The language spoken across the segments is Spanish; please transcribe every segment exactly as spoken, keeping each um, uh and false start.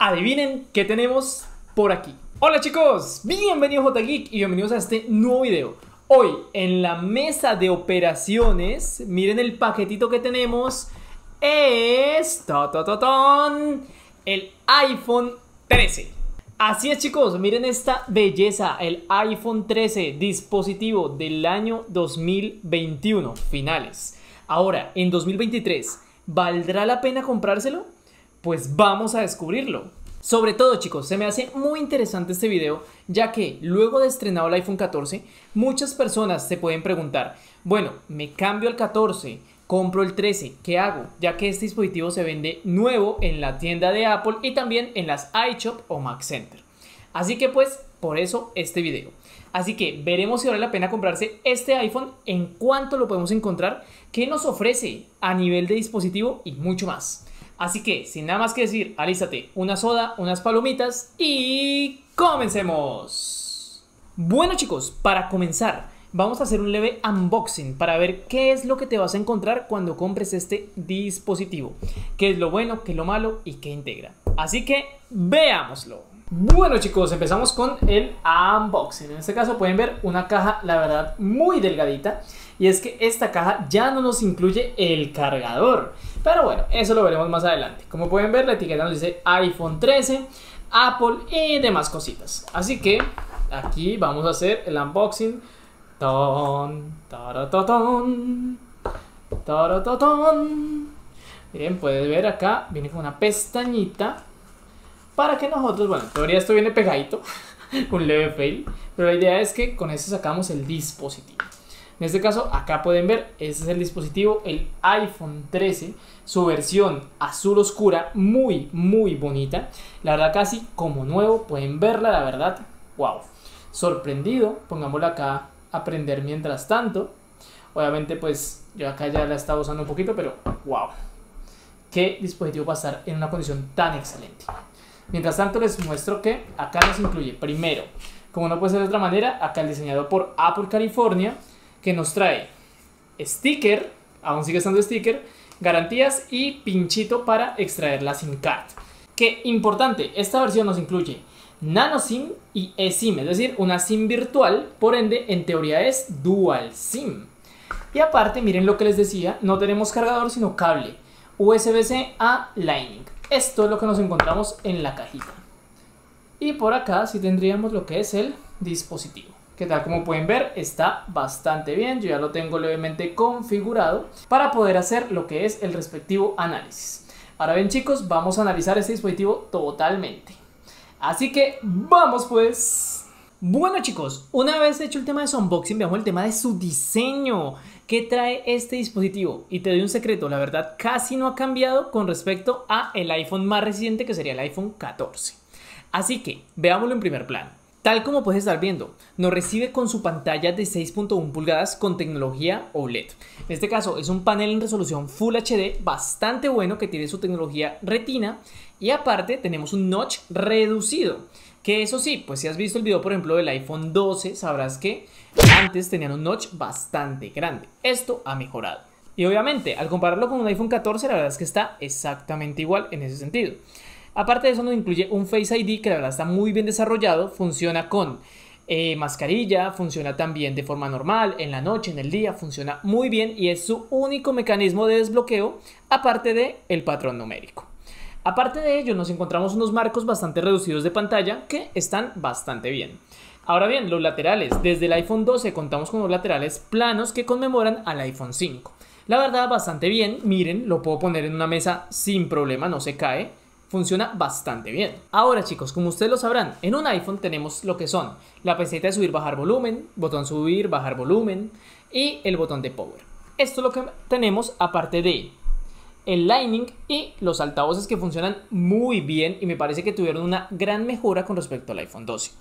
adivinen qué tenemos por aquí. Hola chicos, bienvenidos a OtaGeek y bienvenidos a este nuevo video. Hoy en la mesa de operaciones, miren el paquetito que tenemos, es ta, ta, ta, ton, el iPhone trece. Así es chicos, miren esta belleza, el iPhone trece, dispositivo del año dos mil veintiuno, finales. Ahora, en dos mil veintitrés, ¿valdrá la pena comprárselo? Pues vamos a descubrirlo. Sobre todo chicos, se me hace muy interesante este video, ya que luego de estrenado el iPhone catorce, muchas personas se pueden preguntar, bueno, me cambio al catorce, compro el trece, ¿qué hago? Ya que este dispositivo se vende nuevo en la tienda de Apple y también en las iShop o Mac Center. Así que pues, por eso este video. Así que veremos si vale la pena comprarse este iPhone, en cuánto lo podemos encontrar, qué nos ofrece a nivel de dispositivo y mucho más. Así que, sin nada más que decir, alístate una soda, unas palomitas y comencemos. Bueno chicos, para comenzar, vamos a hacer un leve unboxing para ver qué es lo que te vas a encontrar cuando compres este dispositivo. Qué es lo bueno, qué es lo malo y qué integra. Así que, veámoslo. Bueno chicos, empezamos con el unboxing. En este caso pueden ver una caja, la verdad, muy delgadita. Y es que esta caja ya no nos incluye el cargador. Pero bueno, eso lo veremos más adelante. Como pueden ver, la etiqueta nos dice iPhone trece, Apple y demás cositas. Así que aquí vamos a hacer el unboxing. Ton, taratotón, taratotón. Miren, puedes ver acá, viene con una pestañita. Para que nosotros, bueno, en teoría esto viene pegadito, un leve fail, pero la idea es que con esto sacamos el dispositivo. En este caso, acá pueden ver, este es el dispositivo, el iPhone trece, su versión azul oscura, muy, muy bonita. La verdad, casi como nuevo, pueden verla, la verdad, wow. Sorprendido, pongámosla acá a prender mientras tanto. Obviamente, pues, yo acá ya la estaba usando un poquito, pero wow. Qué dispositivo va a estar en una condición tan excelente. Mientras tanto les muestro que acá nos incluye, primero, como no puede ser de otra manera, acá el diseñado por Apple California, que nos trae sticker, aún sigue estando sticker, garantías y pinchito para extraer la SIM card. Que importante, esta versión nos incluye nano SIM y eSIM, es decir, una SIM virtual, por ende, en teoría es dual SIM. Y aparte, miren lo que les decía, no tenemos cargador sino cable, U S B C a Lightning. Esto es lo que nos encontramos en la cajita. Y por acá sí tendríamos lo que es el dispositivo, que tal como pueden ver está bastante bien. Yo ya lo tengo levemente configurado para poder hacer lo que es el respectivo análisis. Ahora bien chicos, vamos a analizar este dispositivo totalmente. Así que vamos pues. Bueno chicos, una vez hecho el tema de su unboxing, veamos el tema de su diseño. ¿Qué trae este dispositivo? Y te doy un secreto, la verdad casi no ha cambiado con respecto a el iPhone más reciente, que sería el iPhone catorce. Así que veámoslo en primer plano. Tal como puedes estar viendo, nos recibe con su pantalla de seis punto uno pulgadas con tecnología O L E D. En este caso es un panel en resolución Full H D bastante bueno, que tiene su tecnología retina. Y aparte tenemos un notch reducido. Que eso sí, pues si has visto el video por ejemplo del iPhone doce, sabrás que antes tenían un notch bastante grande. Esto ha mejorado. Y obviamente al compararlo con un iPhone catorce, la verdad es que está exactamente igual en ese sentido. Aparte de eso nos incluye un Face I D que la verdad está muy bien desarrollado. Funciona con eh, mascarilla, funciona también de forma normal, en la noche, en el día, funciona muy bien. Y es su único mecanismo de desbloqueo, aparte del patrón numérico. Aparte de ello, nos encontramos unos marcos bastante reducidos de pantalla que están bastante bien. Ahora bien, los laterales. Desde el iPhone doce contamos con unos laterales planos que conmemoran al iPhone cinco. La verdad, bastante bien. Miren, lo puedo poner en una mesa sin problema, no se cae. Funciona bastante bien. Ahora chicos, como ustedes lo sabrán, en un iPhone tenemos lo que son la peseta de subir, bajar volumen, botón subir, bajar volumen y el botón de power. Esto es lo que tenemos aparte de el Lightning y los altavoces, que funcionan muy bien y me parece que tuvieron una gran mejora con respecto al iPhone doce.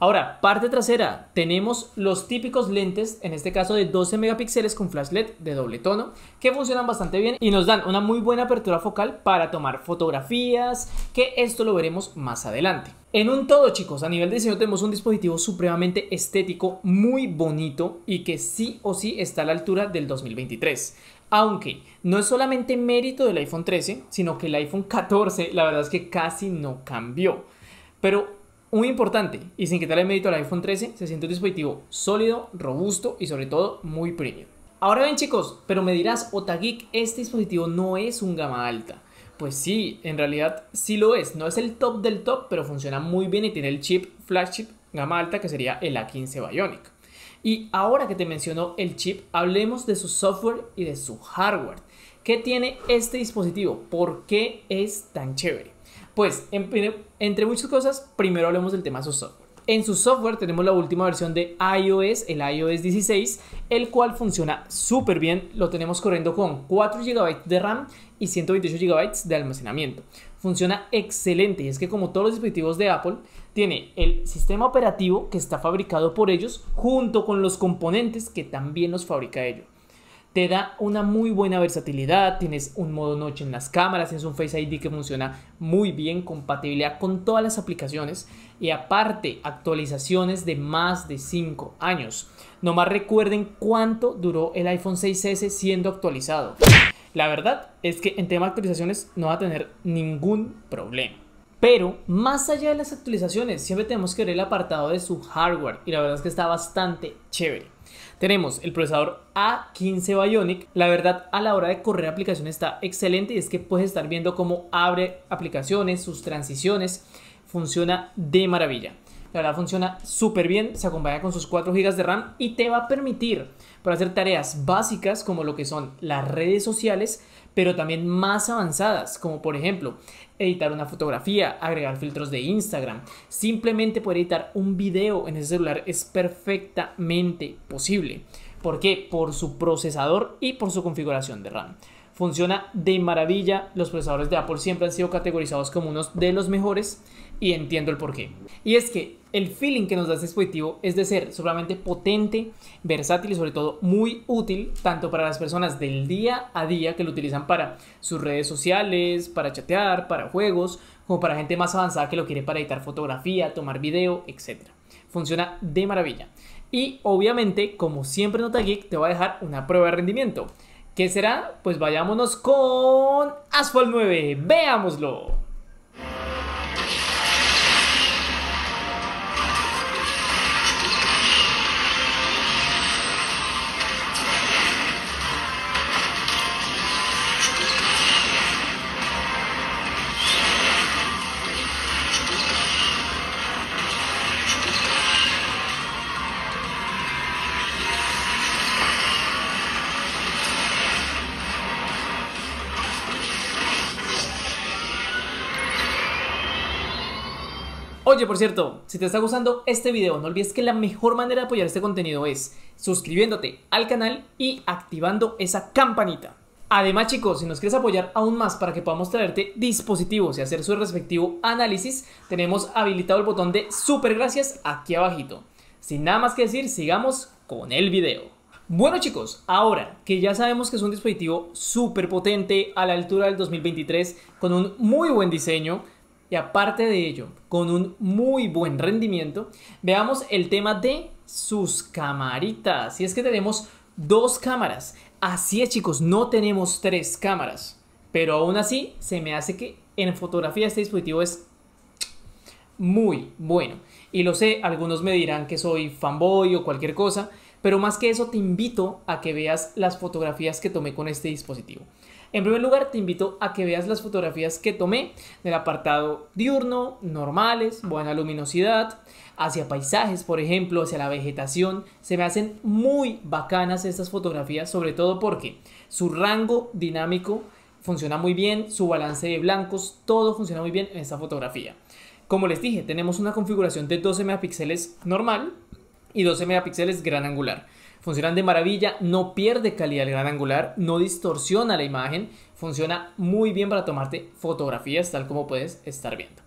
Ahora, parte trasera, tenemos los típicos lentes, en este caso de doce megapíxeles con flash L E D de doble tono, que funcionan bastante bien y nos dan una muy buena apertura focal para tomar fotografías, que esto lo veremos más adelante. En un todo chicos, a nivel de diseño tenemos un dispositivo supremamente estético, muy bonito y que sí o sí está a la altura del dos mil veintitrés. Aunque no es solamente mérito del iPhone trece, sino que el iPhone catorce la verdad es que casi no cambió. Pero muy importante, y sin quitarle mérito al iPhone trece, se siente un dispositivo sólido, robusto y sobre todo muy premium. Ahora bien chicos, pero me dirás, OtaGeek, este dispositivo no es un gama alta. Pues sí, en realidad sí lo es, no es el top del top, pero funciona muy bien y tiene el chip flagship gama alta que sería el A quince Bionic. Y ahora que te menciono el chip, hablemos de su software y de su hardware. ¿Qué tiene este dispositivo? ¿Por qué es tan chévere? Pues, entre muchas cosas, primero hablemos del tema de su software. En su software tenemos la última versión de iOS, el iOS dieciséis, el cual funciona súper bien. Lo tenemos corriendo con cuatro gigas de RAM y ciento veintiocho gigas de almacenamiento. Funciona excelente, y es que como todos los dispositivos de Apple, tiene el sistema operativo que está fabricado por ellos, junto con los componentes que también los fabrica ellos. Te da una muy buena versatilidad, tienes un modo noche en las cámaras, tienes un Face I D que funciona muy bien, compatibilidad con todas las aplicaciones y aparte actualizaciones de más de cinco años. Nomás recuerden cuánto duró el iPhone seis ese siendo actualizado. La verdad es que en tema de actualizaciones no va a tener ningún problema. Pero más allá de las actualizaciones, siempre tenemos que ver el apartado de su hardware y la verdad es que está bastante chévere. Tenemos el procesador A quince Bionic, la verdad a la hora de correr aplicaciones está excelente y es que puedes estar viendo cómo abre aplicaciones, sus transiciones, funciona de maravilla. La verdad funciona súper bien, se acompaña con sus cuatro gigas de RAM y te va a permitir para hacer tareas básicas como lo que son las redes sociales, pero también más avanzadas, como por ejemplo editar una fotografía, agregar filtros de Instagram, simplemente poder editar un video en ese celular es perfectamente posible. ¿Por qué? Por su procesador y por su configuración de RAM. Funciona de maravilla, los procesadores de Apple siempre han sido categorizados como unos de los mejores y entiendo el porqué. Y es que el feeling que nos da este dispositivo es de ser solamente potente, versátil y sobre todo muy útil tanto para las personas del día a día que lo utilizan para sus redes sociales, para chatear, para juegos, como para gente más avanzada que lo quiere para editar fotografía, tomar video, etcétera. Funciona de maravilla. Y obviamente, como siempre NotaGeek, te va a dejar una prueba de rendimiento. ¿Qué será? Pues vayámonos con Asphalt nueve, veámoslo. Oye, por cierto, si te está gustando este video, no olvides que la mejor manera de apoyar este contenido es suscribiéndote al canal y activando esa campanita. Además, chicos, si nos quieres apoyar aún más para que podamos traerte dispositivos y hacer su respectivo análisis, tenemos habilitado el botón de super gracias aquí abajito. Sin nada más que decir, sigamos con el video. Bueno chicos, ahora que ya sabemos que es un dispositivo súper potente a la altura del dos mil veintitrés, con un muy buen diseño, y aparte de ello, con un muy buen rendimiento, veamos el tema de sus camaritas. Y es que tenemos dos cámaras. Así es, chicos, no tenemos tres cámaras. Pero aún así, se me hace que en fotografía este dispositivo es muy bueno. Y lo sé, algunos me dirán que soy fanboy o cualquier cosa. Pero más que eso, te invito a que veas las fotografías que tomé con este dispositivo. En primer lugar, te invito a que veas las fotografías que tomé del apartado diurno, normales, buena luminosidad, hacia paisajes, por ejemplo, hacia la vegetación. Se me hacen muy bacanas estas fotografías, sobre todo porque su rango dinámico funciona muy bien, su balance de blancos, todo funciona muy bien en esta fotografía. Como les dije, tenemos una configuración de doce megapíxeles normal y doce megapíxeles gran angular. Funcionan de maravilla, no pierde calidad el gran angular, no distorsiona la imagen, funciona muy bien para tomarte fotografías tal como puedes estar viendo.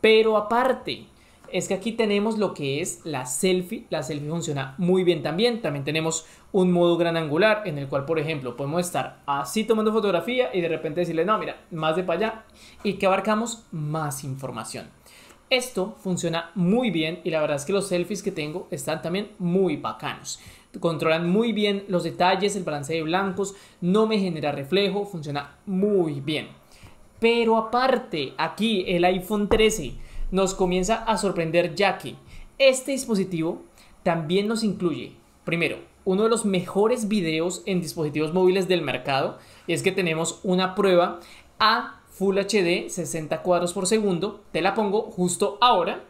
Pero aparte, es que aquí tenemos lo que es la selfie, la selfie funciona muy bien también, también tenemos un modo gran angular en el cual, por ejemplo, podemos estar así tomando fotografía y de repente decirle, no, mira, más de para allá y que abarcamos más información. Esto funciona muy bien y la verdad es que los selfies que tengo están también muy bacanos. controlan muy bien los detalles, el balance de blancos, no me genera reflejo, funciona muy bien. Pero aparte, aquí el iPhone trece nos comienza a sorprender, ya que este dispositivo también nos incluye, primero, uno de los mejores videos en dispositivos móviles del mercado, y es que tenemos una prueba a Full H D, sesenta cuadros por segundo, te la pongo justo ahora.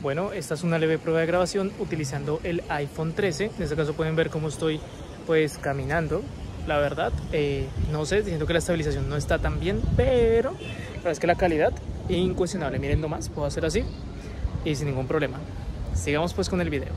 Bueno, esta es una leve prueba de grabación utilizando el iPhone trece, en este caso pueden ver cómo estoy pues caminando, la verdad, eh, no sé, siento que la estabilización no está tan bien, pero la verdad es que la calidad es incuestionable, miren nomás, puedo hacer así y sin ningún problema. Sigamos pues con el video.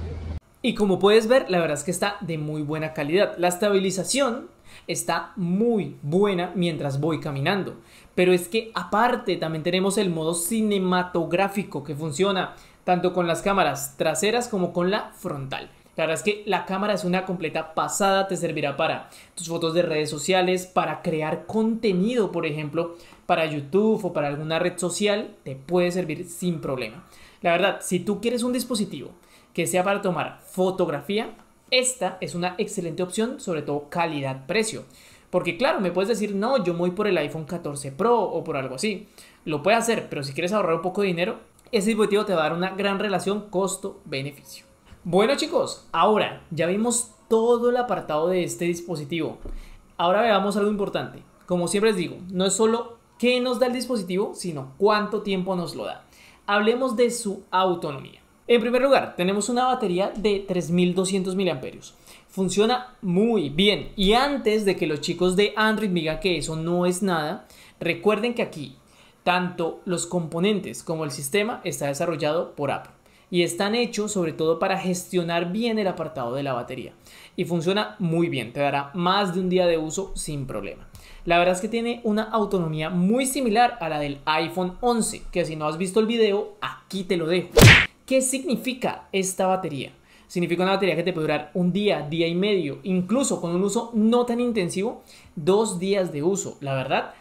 Y como puedes ver, la verdad es que está de muy buena calidad, la estabilización está muy buena mientras voy caminando, pero es que aparte también tenemos el modo cinematográfico que funciona tanto con las cámaras traseras como con la frontal. La verdad es que la cámara es una completa pasada, te servirá para tus fotos de redes sociales, para crear contenido, por ejemplo, para YouTube o para alguna red social, te puede servir sin problema. La verdad, si tú quieres un dispositivo que sea para tomar fotografía, esta es una excelente opción, sobre todo calidad-precio. Porque claro, me puedes decir, no, yo voy por el iPhone catorce Pro o por algo así. Lo puedes hacer, pero si quieres ahorrar un poco de dinero, ese dispositivo te va a dar una gran relación costo-beneficio. Bueno chicos, ahora ya vimos todo el apartado de este dispositivo. Ahora veamos algo importante. Como siempre les digo, no es solo qué nos da el dispositivo, sino cuánto tiempo nos lo da. Hablemos de su autonomía. En primer lugar, tenemos una batería de tres mil doscientos miliamperios hora. Funciona muy bien. Y antes de que los chicos de Android digan que eso no es nada, recuerden que aquí tanto los componentes como el sistema está desarrollado por Apple. Y están hechos sobre todo para gestionar bien el apartado de la batería. Y funciona muy bien, te dará más de un día de uso sin problema. La verdad es que tiene una autonomía muy similar a la del iPhone once, que si no has visto el video, aquí te lo dejo. ¿Qué significa esta batería? Significa una batería que te puede durar un día, día y medio, incluso con un uso no tan intensivo, dos días de uso. La verdad,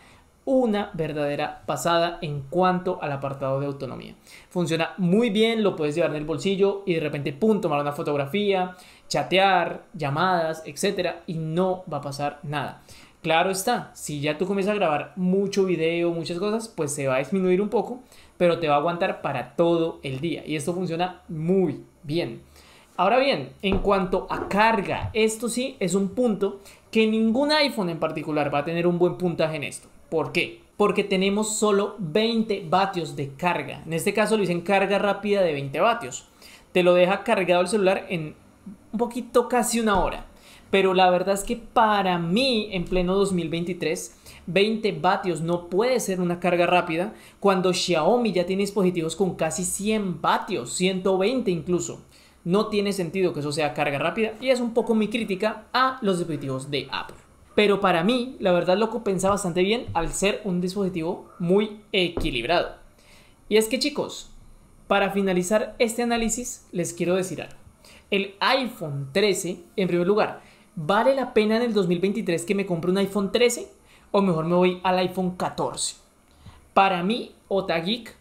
una verdadera pasada en cuanto al apartado de autonomía. Funciona muy bien, lo puedes llevar en el bolsillo y de repente, pum, tomar una fotografía, chatear, llamadas, etcétera, y no va a pasar nada. Claro está, si ya tú comienzas a grabar mucho video, muchas cosas, pues se va a disminuir un poco, pero te va a aguantar para todo el día y esto funciona muy bien. Ahora bien, en cuanto a carga, esto sí es un punto que ningún iPhone en particular va a tener un buen puntaje en esto. ¿Por qué? Porque tenemos solo veinte vatios de carga. En este caso le dicen carga rápida de veinte vatios. Te lo deja cargado el celular en un poquito, casi una hora. Pero la verdad es que para mí, en pleno dos mil veintitrés, veinte vatios no puede ser una carga rápida cuando Xiaomi ya tiene dispositivos con casi cien vatios, ciento veinte incluso. No tiene sentido que eso sea carga rápida y es un poco mi crítica a los dispositivos de Apple. Pero para mí, la verdad lo compensa bastante bien al ser un dispositivo muy equilibrado. Y es que chicos, para finalizar este análisis les quiero decir algo. El iPhone trece, en primer lugar, ¿vale la pena en el dos mil veintitrés que me compre un iPhone trece? O mejor me voy al iPhone catorce. Para mí, OtaGeek,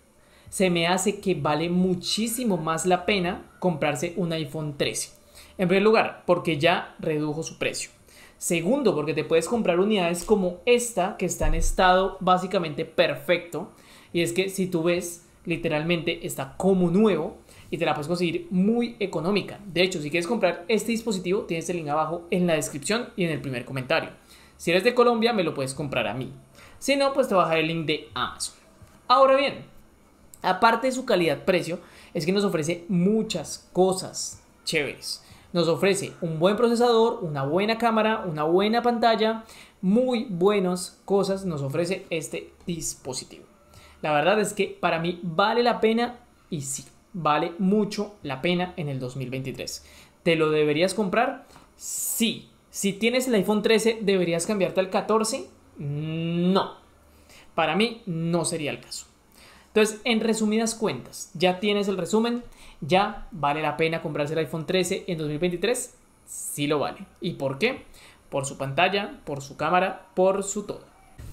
se me hace que vale muchísimo más la pena comprarse un iPhone trece. En primer lugar, porque ya redujo su precio. Segundo, porque te puedes comprar unidades como esta que está en estado básicamente perfecto. Y es que si tú ves, literalmente está como nuevo y te la puedes conseguir muy económica. De hecho, si quieres comprar este dispositivo, tienes el link abajo en la descripción y en el primer comentario. Si eres de Colombia, me lo puedes comprar a mí. Si no, pues te bajaré el link de Amazon. Ahora bien, aparte de su calidad-precio, es que nos ofrece muchas cosas chéveres. Nos ofrece un buen procesador, una buena cámara, una buena pantalla, muy buenas cosas nos ofrece este dispositivo. La verdad es que para mí vale la pena y sí, vale mucho la pena en el dos mil veintitrés. ¿Te lo deberías comprar? Sí. Si tienes el iPhone trece, ¿deberías cambiarte al catorce? No. Para mí no sería el caso. Entonces, en resumidas cuentas, ya tienes el resumen, ya vale la pena comprarse el iPhone trece en dos mil veintitrés, sí lo vale. ¿Y por qué? Por su pantalla, por su cámara, por su todo.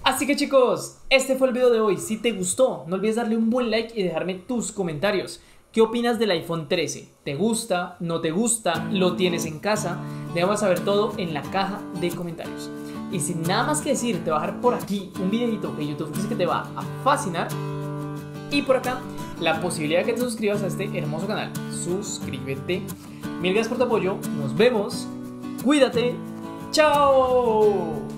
Así que chicos, este fue el video de hoy. Si te gustó, no olvides darle un buen like y dejarme tus comentarios. ¿Qué opinas del iPhone trece? ¿Te gusta? ¿No te gusta? ¿Lo tienes en casa? Déjame saber todo en la caja de comentarios. Y sin nada más que decir, te voy a dejar por aquí un videito que YouTube dice que te va a fascinar. Y por acá, la posibilidad de que te suscribas a este hermoso canal. Suscríbete. Mil gracias por tu apoyo. Nos vemos. Cuídate. ¡Chao!